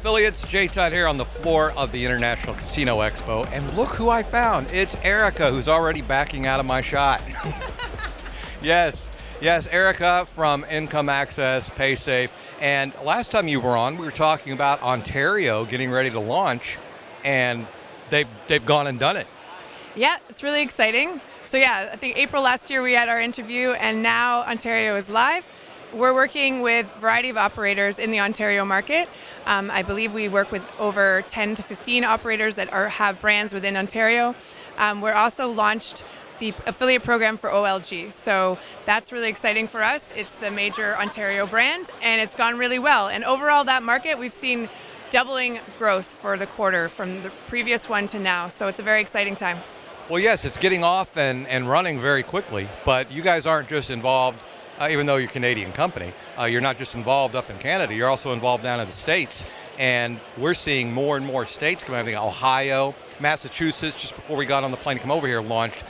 affiliates. Jay Todd here on the floor of the International Casino Expo, and look who I found. It's Erica, who's already backing out of my shot. Yes, Erica from Income Access, Paysafe. And last time you were on, we were talking about Ontario getting ready to launch, and they've gone and done it. Yeah, it's really exciting. So yeah, I think April last year we had our interview, and now Ontario is live. We're working with a variety of operators in the Ontario market. I believe we work with over 10 to 15 operators that have brands within Ontario. We're also launched the affiliate program for OLG. So that's really exciting for us. It's the major Ontario brand, and it's gone really well. And overall, that market, we've seen doubling growth for the quarter from the previous one to now. So it's a very exciting time. Well, yes, it's getting off and running very quickly, but you guys aren't just involved, even though you're a Canadian company, you're not just involved up in Canada, you're also involved down in the States. And we're seeing more and more states come out. I think Ohio, Massachusetts, just before we got on the plane to come over here, launched.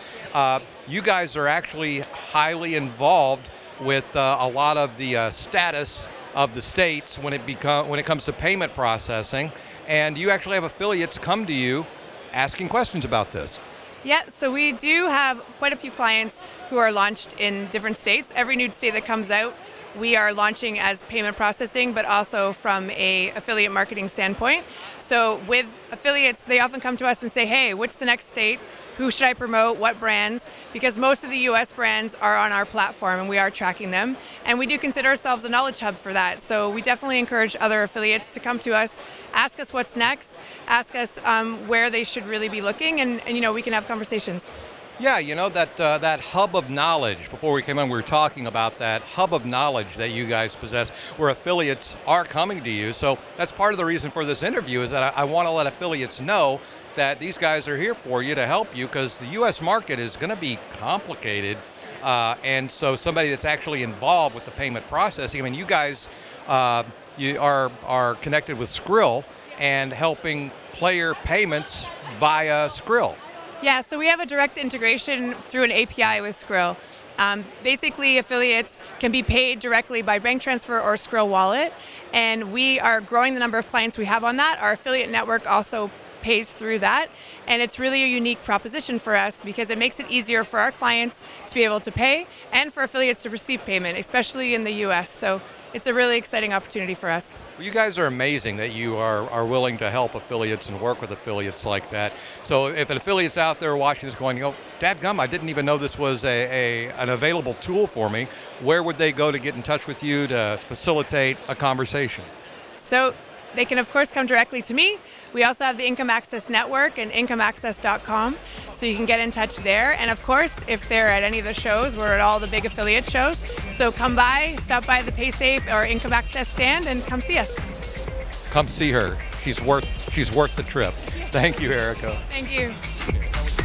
You guys are actually highly involved with a lot of the status of the states when it comes to payment processing. And you actually have affiliates come to you asking questions about this. Yeah, so we do have quite a few clients who are launched in different states. Every new state that comes out, we are launching as payment processing, but also from an affiliate marketing standpoint. So with affiliates, they often come to us and say, hey, what's the next state? Who should I promote? What brands? Because most of the US brands are on our platform and we are tracking them. And we do consider ourselves a knowledge hub for that. So we definitely encourage other affiliates to come to us, ask us what's next, ask us where they should really be looking, and you know, we can have conversations. Yeah, you know, that hub of knowledge, before we came in, we were talking about that hub of knowledge that you guys possess, where affiliates are coming to you. So that's part of the reason for this interview, is that I want to let affiliates know that these guys are here for you to help you, because the US market is going to be complicated. And so somebody that's actually involved with the payment processing, I mean, you guys you are connected with Skrill and helping player payments via Skrill. Yeah, so we have a direct integration through an API with Skrill. Basically, affiliates can be paid directly by bank transfer or Skrill wallet, and we are growing the number of clients we have on that. Our affiliate network also pays through that, and it's really a unique proposition for us because it makes it easier for our clients to be able to pay and for affiliates to receive payment, especially in the US. So it's a really exciting opportunity for us. Well, you guys are amazing that you are willing to help affiliates and work with affiliates like that. So if an affiliate's out there watching this going, oh, dadgum, I didn't even know this was an available tool for me, where would they go to get in touch with you to facilitate a conversation? So they can, of course, come directly to me. We also have the Income Access Network and incomeaccess.com, so you can get in touch there. And of course, if they're at any of the shows, we're at all the big affiliate shows. So come by, stop by the Paysafe or Income Access stand and come see us. Come see her. She's worth the trip. Thank you, Erica. Thank you.